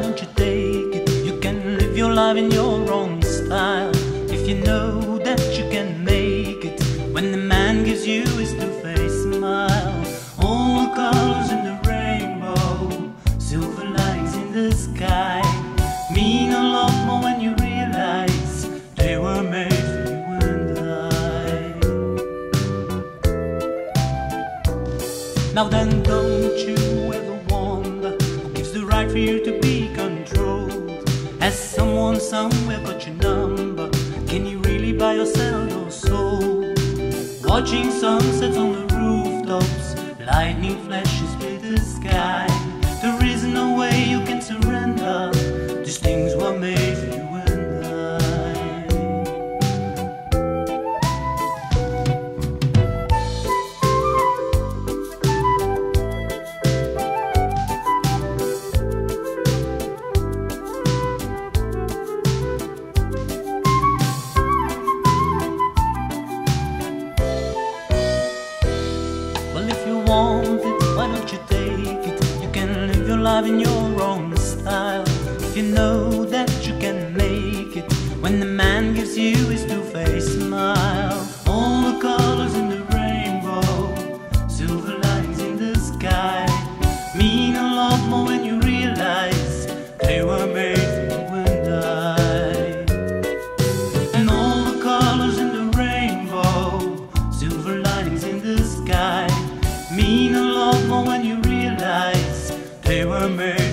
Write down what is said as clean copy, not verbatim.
why don't you take it? You can live your life in your own style, if you know that you can make it. When the man gives you his two-faced smile, all the colors in the rainbow, silver lights in the sky, mean a lot more when you realize they were made for you and I. Now then, don't you ever wonder who gives the right for you to be controlled? Has someone somewhere got your number? Can you really buy yourself your soul? Watching sunsets on the rooftops, lightning flashes through the sky, there is no way you can surrender. These things were made for you and I. Well, if you want it, why don't you take it? You can live your life in your own style, you know that you can make it. When the man gives you his two-faced smile, all the colors in the rainbow, silver lines in the sky, mean a lot more when you realize they were made for you and I. And all the colors in the rainbow, silver lines in the sky, mean a lot more when you realize they were made